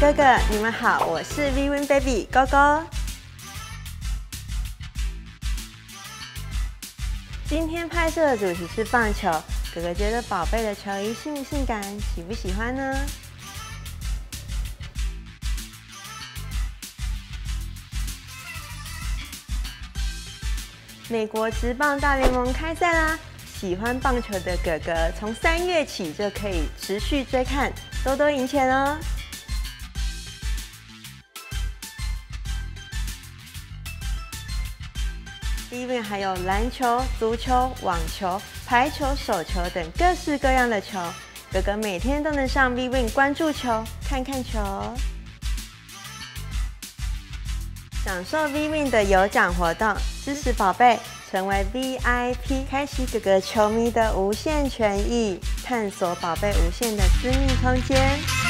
哥哥，你们好，我是 Vivin Baby 高高。今天拍摄的主题是棒球，哥哥觉得宝贝的球衣性不性感，喜不喜欢呢？ 美国职棒大联盟开赛啦！喜欢棒球的哥哥，从3月起就可以持续追看，多多赢钱哦！Vivin还有篮球、足球、网球、排球、手球等各式各样的球，哥哥每天都能上 Vivin 关注球，看看球。 享受 Vivin 的有奖活动，支持宝贝成为 VIP， 开启哥哥球迷的无限权益，探索宝贝无限的私密空间。